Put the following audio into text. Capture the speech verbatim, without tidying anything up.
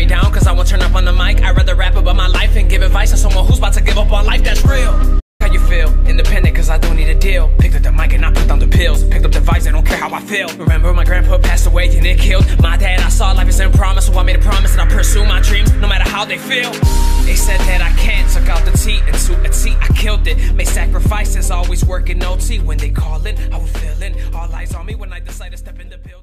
me down, cause I won't turn up on the mic. I'd rather rap about my life and give advice to someone who's about to give up on life, that's real. How you feel? Independent, cause I don't need a deal. Picked up the mic and I put down the pills. Picked up the vibes, I don't care how I feel. Remember my grandpa passed away and it killed. My dad, I saw life isn't promise, so I made a promise and I pursue my dreams, no matter how they feel. They said that I can't, took out the T and took a T, I killed it. Made sacrifices, always working O T. When they callin', I was feelin', all eyes on me when I decide to step in the building.